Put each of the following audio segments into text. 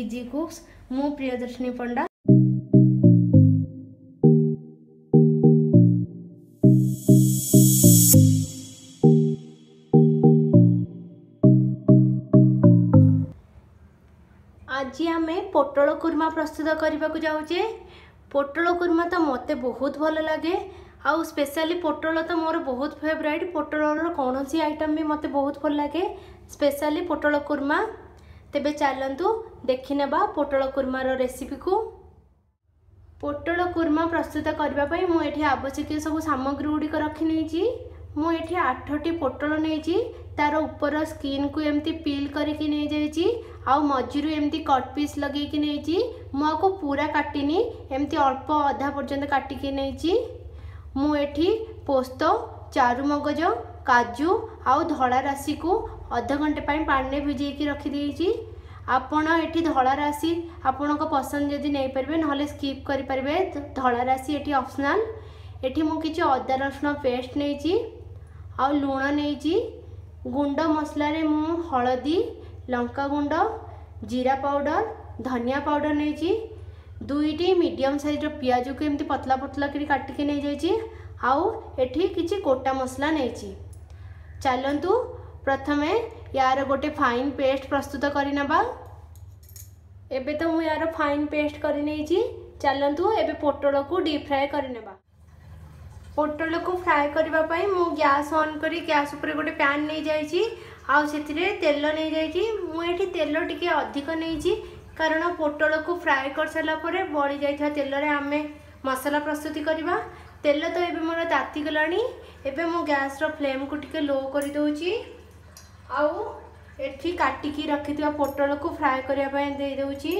Easy कुक्स मु प्रियदर्शिनी पंडा। आज आम पोटल कुर्मा प्रस्तुत करने को जाऊे। पोटल कुर्मा तो मते बहुत भल लगे, आउ स्पेशली पोटल तो मोर बहुत फेवरेट। पोटल कौन सी आइटम भी मते बहुत भल लगे, स्पेशली पोटल कुर्मा। तेबे चलतु देखने पोटल कुर्मार रेसिपी को। पोटल कुर्मा प्रस्तुत करने मुझे आवश्यक सब सामग्री गुड़िक रखी नहीं। मुझे 8टी पोटल नहीं, तार ऊपर स्किन को एमती पील करके नहीं जाइए, आउ मझीरू एमती कट पीस लगे कि नहीं। मुझे पूरा काटिनी, एमती अल्प अधा पर्यंत काटिकी नहीं। मुझे पोस्त, चारुमगज, काजू आउ धड़ा राशि को अध घंटे पाने भिजे रखीदे। आपण ये धड़ा राशि आपण पसंद जदि नहीं पारे ना स्कीप करें। धड़ा राशि ये ऑप्शनल। ये मुझे अदा रसुण पेस्ट नहीं, लुण नहीं, गुंड मसला रे मु हलदी, लंका गुंड, जीरा पाउडर, धनिया पाउडर नहीं। दुईटी मीडियम साइज प्याज को एमती पतला पतला काटिकी नहीं जाइए। आउ एठी किछि कोटा मसला नहीं। चलतु प्रथमे यार गोटे फाइन पेस्ट प्रस्तुत करना। एबे तो मु यार फाइन पेस्ट करनी। चलतु एबे पोटल को डीप फ्राए करना। पोटल को फ्राए करने मु गैस ऑन करी गैस ऊपर गोटे पैन नहीं जाइए, आउ से तेल नहीं जाइए। मुझे तेल टी अधिक नहीं, कारण पोटल को फ्राए कर सारापर बड़ी जाइए तेल रे आम मसला प्रस्तुति करवा। तेल तो ये मोर ताती गला। एवं मु गैस फ्लेम को टी लो कर दूची। आउ एठी काटिकी रखी पोटल को फ्राए करने दे दूची।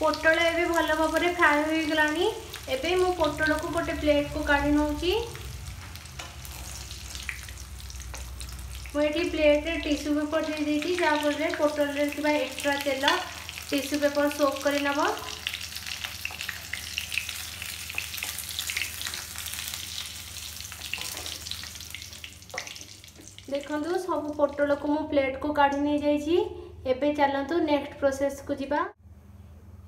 पोटल ए भल भाव में फ्राए हो गला। एवं मु पोटल को गोटे प्लेट को काढ़ी नौची। मुझे प्लेट रे टिश्यू पेपर दे देती, जहाँफल पोटल रे किबा एक्स्ट्रा तेल टिश्यू पेपर सोक कर नब। देखु सब पोटल को मु प्लेट को काढ़ी नहीं जाइए। एबे चलतु नेक्स्ट प्रोसेस को जीवा।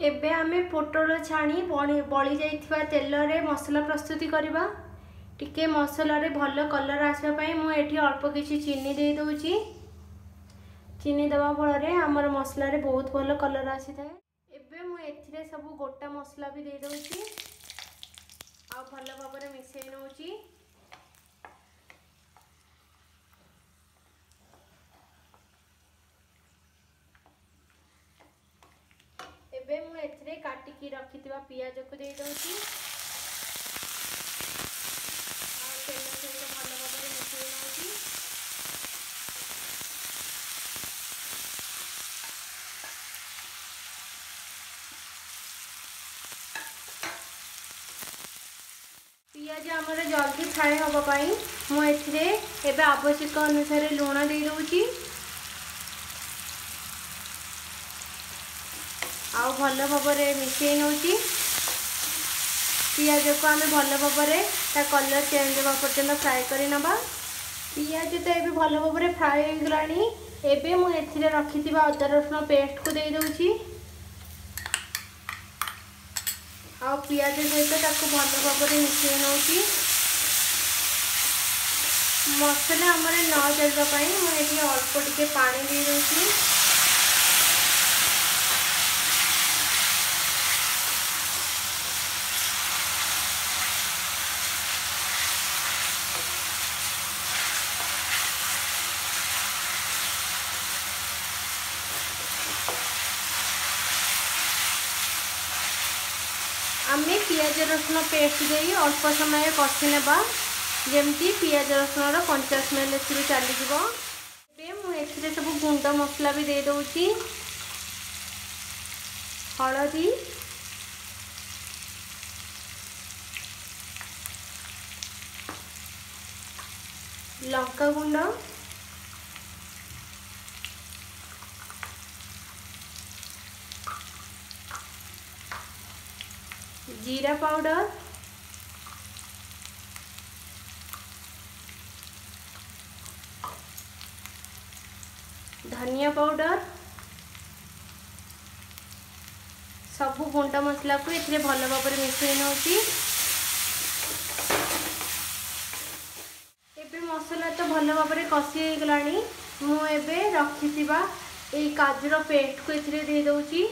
एबे आमे पोटल छाणी बली जाइथिबा तेल रे मसला प्रस्तुति करबा। टिके मसला रे भल कलर आसवा पई मु एठी अल्प किछि चीनी दे दोची। चीनी दबा फल रे हमर मसला रे बहुत भल कलर आसी थाए। एबे मु एथिरे सब गोटा मसला भी दे दोची, आ भल भाव रे मिसेई नोची। काटिकी रखी पियाज को दे दूची। पियाज आम जल्दी फ्राए हाबाई मुझे आवश्यक अनुसार लुण दे दूची। आउ भल भाव में मिसई नौ। पियाज को आम भल भाव में कलर चेंज होगा पर्यटन फ्राए करना। पियाज तो ये भल भाव में फ्राए हो गला। एवं मुझे रखी अदा रसुण पेस्ट को दे दूची। आउ पियाज सहित भल भाव में मिसई नौ। मसला आम न जल्दापी मुझे अल्प टिके पानी दे दूची। आम पियाज रसुण पेस्ट दे अल्प समय कषि नेबा। जमती पियाज रसुण कंचा स्मेल एसर चलो सब गुंड मसला भी दे दूची हलदी लंका गुंड जीरा पाउडर धनिया पाउडर सब गुंड मसला को ये भल भाव मिसई नौ मसला तो भल भाव कषि होगा मुझे रखी काजूर पेस्ट को ये दे दूची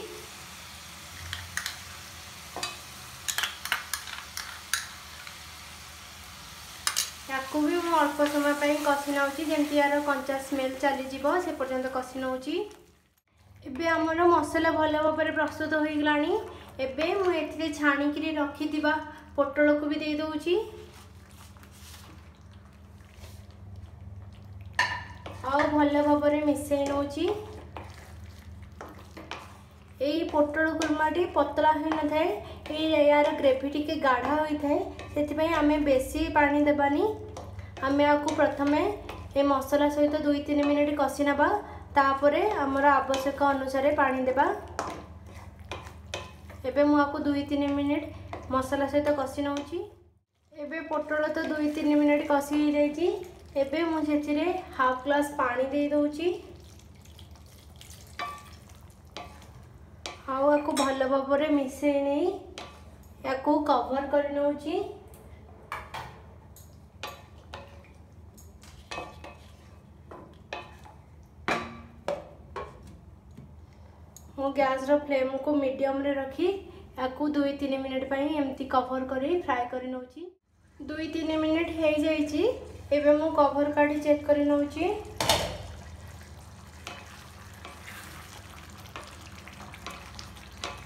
ताकू भी अल्प समय कषि नौची जमी यार कंचा स्मेल चली से पर्यंत कषि नौची एबे आमर मसला भल भाव प्रस्तुत हो गला एबे मुझे छाणिक रखि पोटल को भी दे दूची आ भल भाव मिसई नौची यही पोटल कुर्माटी पतला हो न था यार ग्रेवी टी गाढ़ा होता है से आम बेसी पानी देवानी आम आपको प्रथम ये मसला सहित तो 2-3 मिनट कषि ना तापर आमर आवश्यक अनुसार पानी देवा एवं मुझे 2-3 मिनट मसला सहित कषि नौची एवं पोटल तो 2-3 मिनट कषि एवं मुझे हाफ ग्लास पानी दे दूची आपको भल भाव मिसई नहीं या कवर कर नौची मो गैस रो फ्लेम को मीडियम रे रखी या 2-3 मिनट पाई एमती कवर करी फ्राई कर नौची 2-3 मिनट हो जाइए एवं मो कवर काटी चेक कर नौची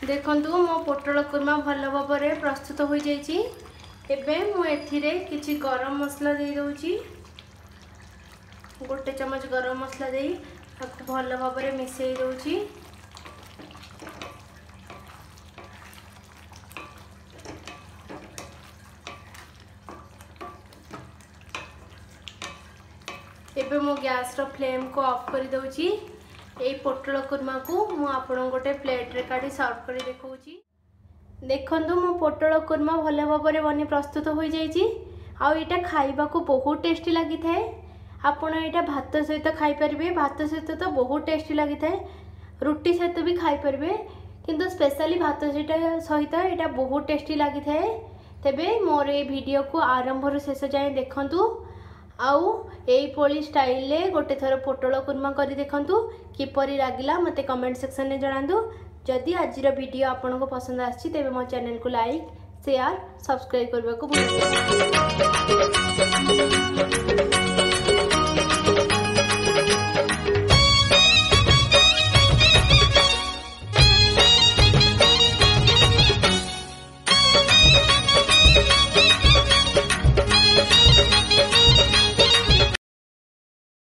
देखु मो पोटल कुर्मा भल भाव प्रस्तुत हो जाए एवं मुझे कि गरम मसला दे दूची गोटे चमच गरम मसला दे भल भाव मिसई दूची एवं मो गैस रो फ्लेम को ऑफ कर दूची ये पोटल कुर्मा को मुझे गोटे प्लेट रे काटी सर्व कर देखी देखु मो पोटल कुर्मा भल भाव बनी प्रस्तुत हो जाए आईटा खाइबा को बहुत टेस्टी लगी था आपड़ यहाँ भात सहित खाईपारे भात सहित तो बहुत टेस्टी लगी था रुटी सहित भी खाईपारे किंतु स्पेशली भात सहित यहाँ बहुत टेस्टी लगी था तेरे मोर ये वीडियो को आरंभ शेष जाए देखु आउ यही स्टाइल गोटे थर पोटल कुर्मा कर देखु किपरि लगिला मते कमेंट सेक्शन में जनातु। जदि आज वीडियो आपनको पसंद आछि तेबे मो चैनल को लाइक शेयर सब्सक्राइब करने को भूल